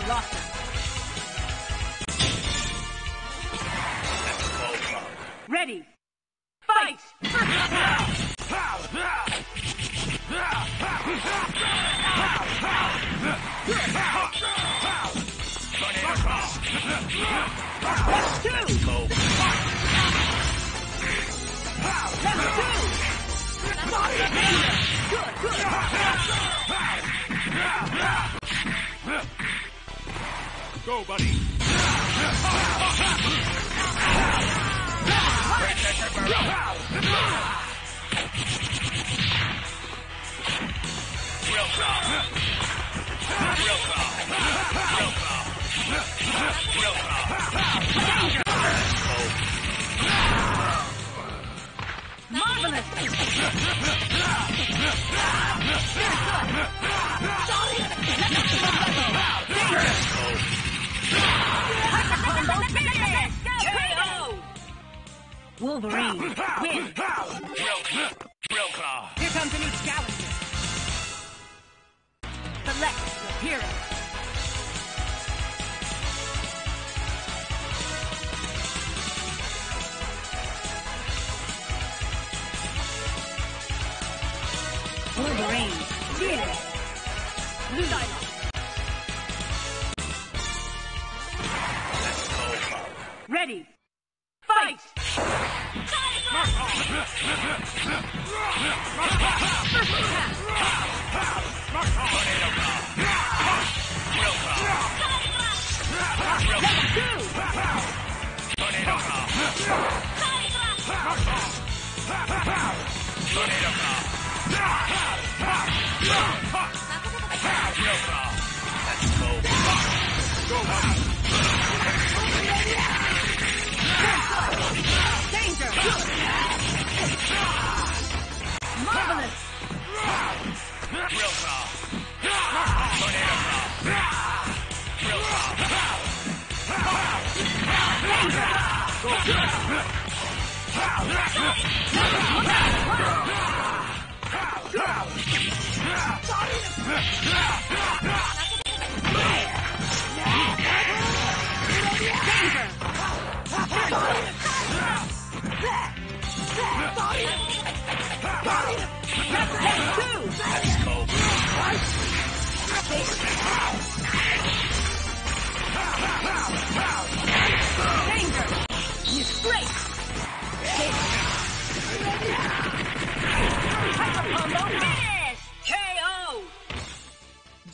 Colossus. Ready. Fight! Go, buddy. Wolverine, win! Here comes a new challenger. Select your hero. Wolverine, win! Blue Diamond. Ready, fight!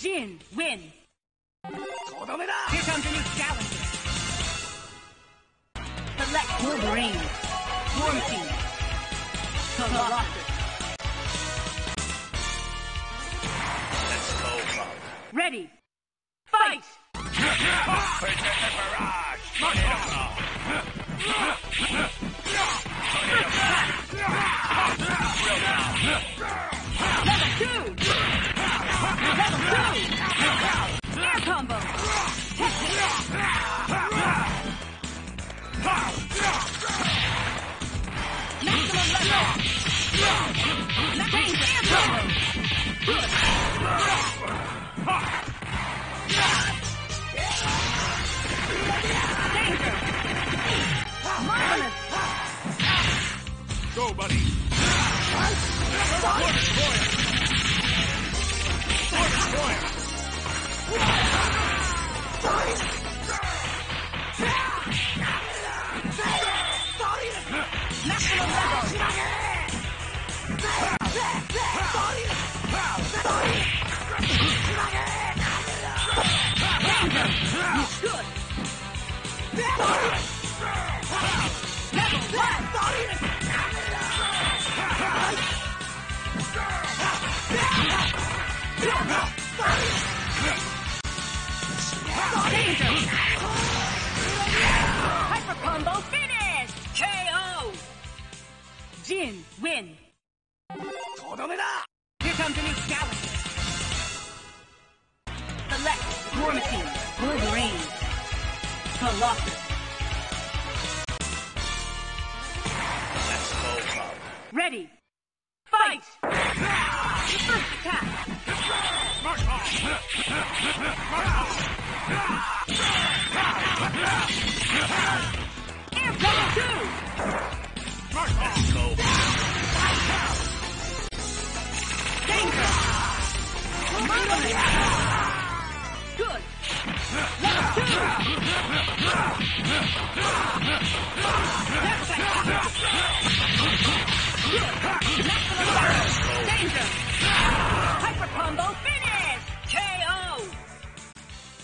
Jin, win! Here comes a new challenger! Select Wolverine! Warm Team! Colossus! Let's go! Ready! Fight! Level 2! Air combo! Maximum level! Change air combo! Danger! Marvelous! Go, buddy! Hyper combo finish! KO! Jin, win! Here comes a new challenger! Select your machine, Wolverine, Colossus. Let's go. Ready, fight! Your first attack!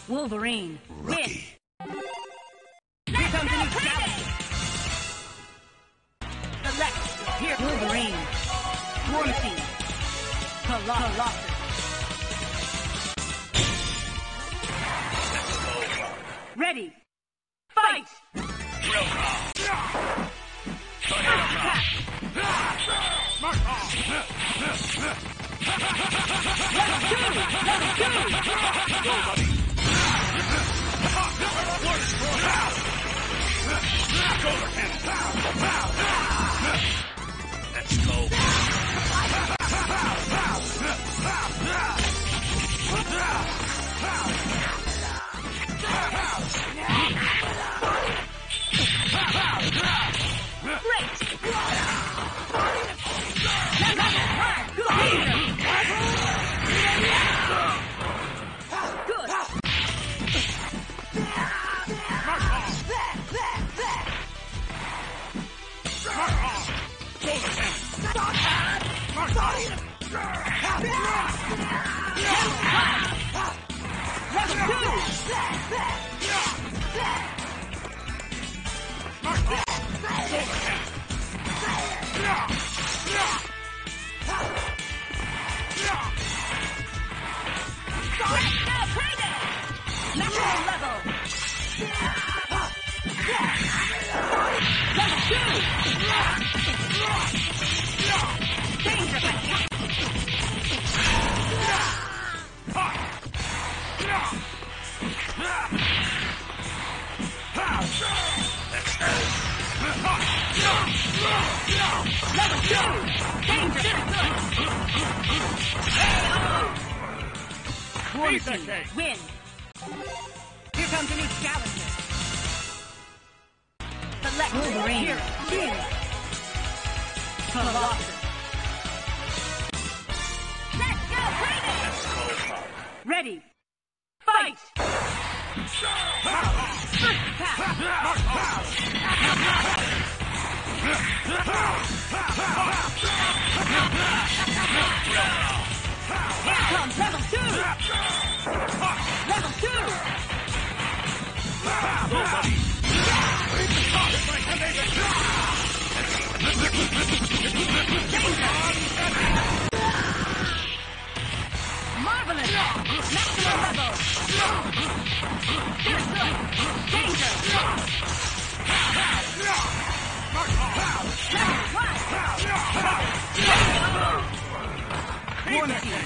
Wolverine. Rookie. Here comes a new galaxy. Select. Here, Wolverine. War Machine. Colossus. Ready. Fight. Let's go. Let's go. Win. Here comes a new challenger. Select Wolverine. Hero. Jin. Colossus. Let's go, Raven! Ready. Fight! First attack. Here comes level 2! Level 2! Nobody! Marvelous! Maximum level! Here's good! Danger! Level 1! War Machine, win!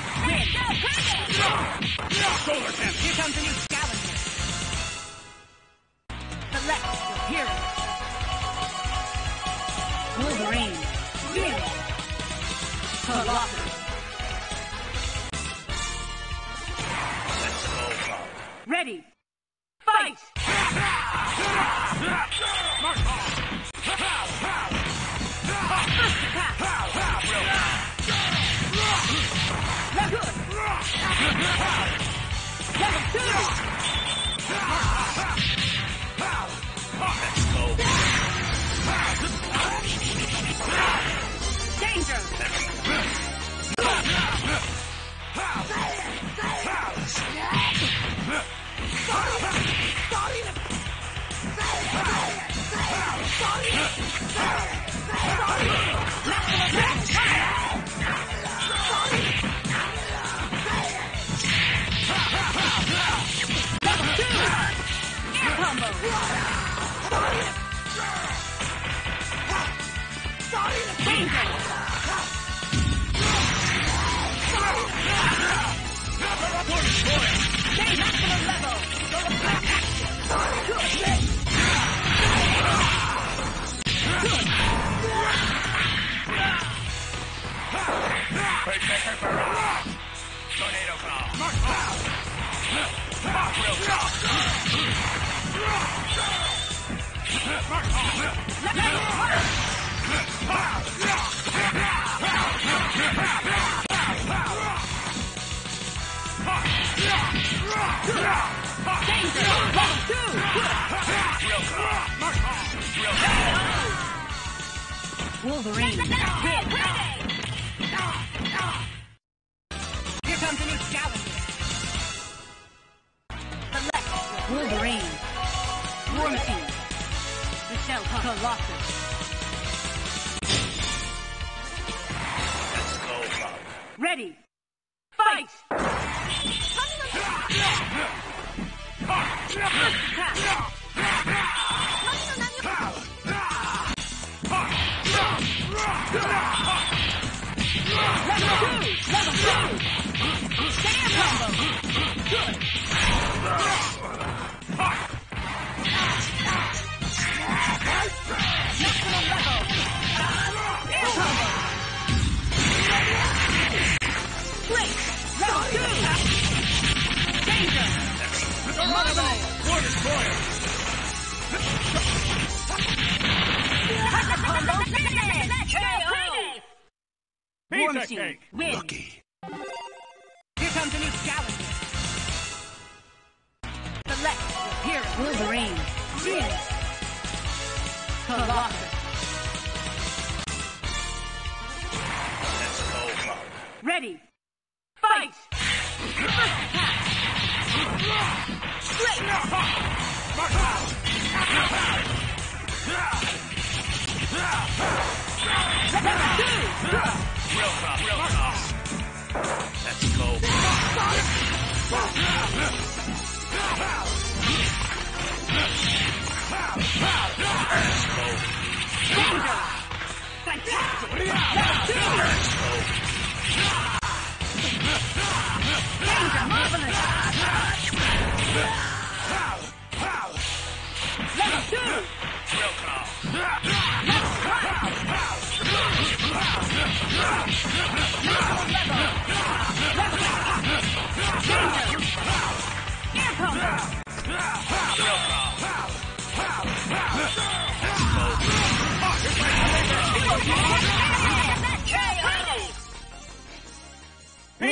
Solar Camp! Here comes a new scavenger! Select your hero! Wolverine, win! Colossus! Let's go! Ready! Fight! First attack! Tornado cloud. Wolverine, here comes a new challenger. Select Wolverine. War Machine. Michelle Colossus. Let's go, Bob. Ready. Fight! War Machine wins. Lucky. Here comes a new challenger. Select hero. Wolverine. Jin. Colossus. Let's go. Ready. Fight. Straight. Let's go.